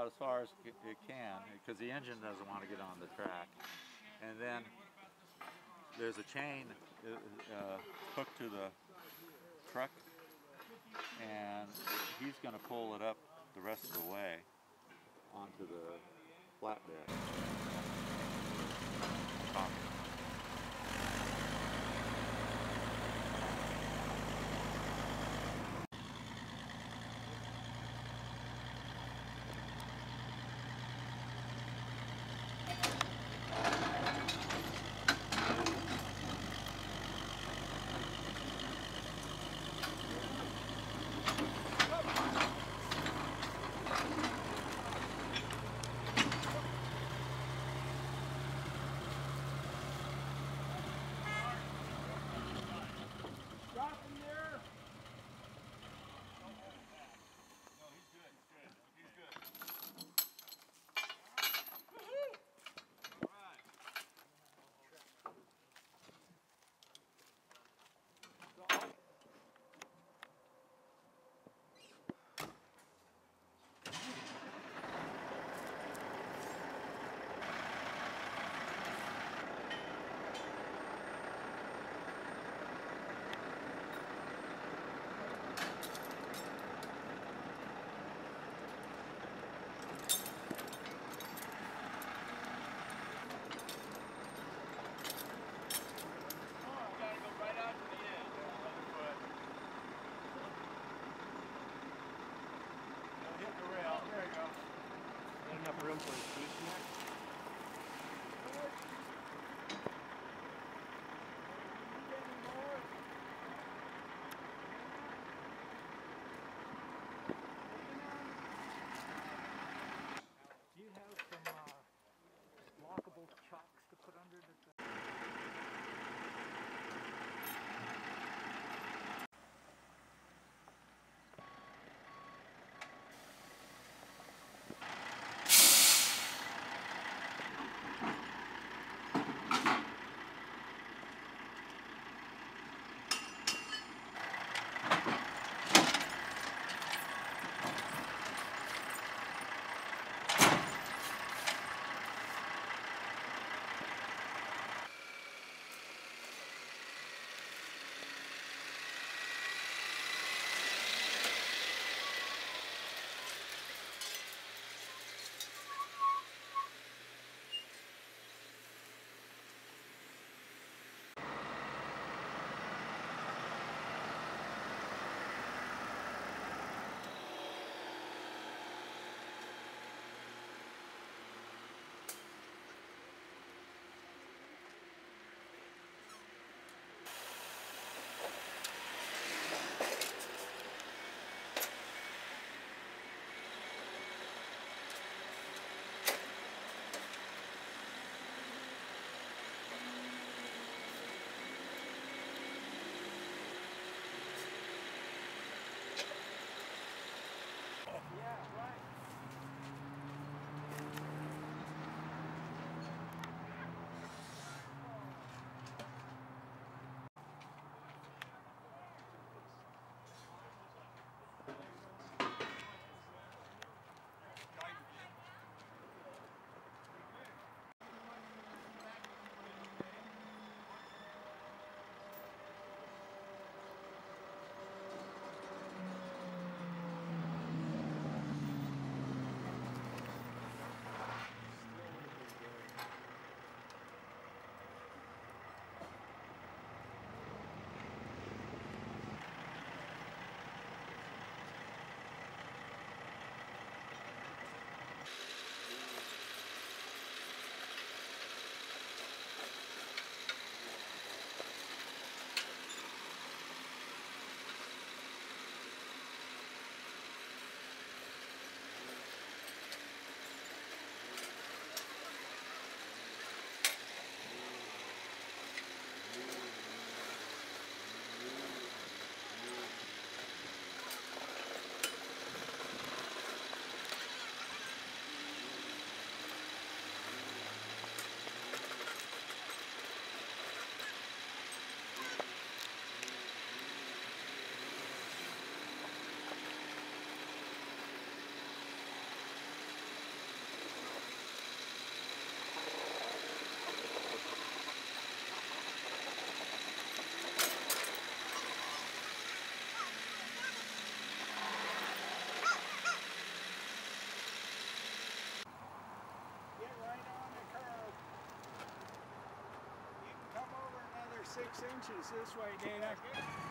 out as far as it can because the engine doesn't want to get on the track. And then there's a chain hooked to the truck, and he's going to pull it up the rest of the way onto the flatbed. Enough room for his feet in there? 6 inches this way, Dana.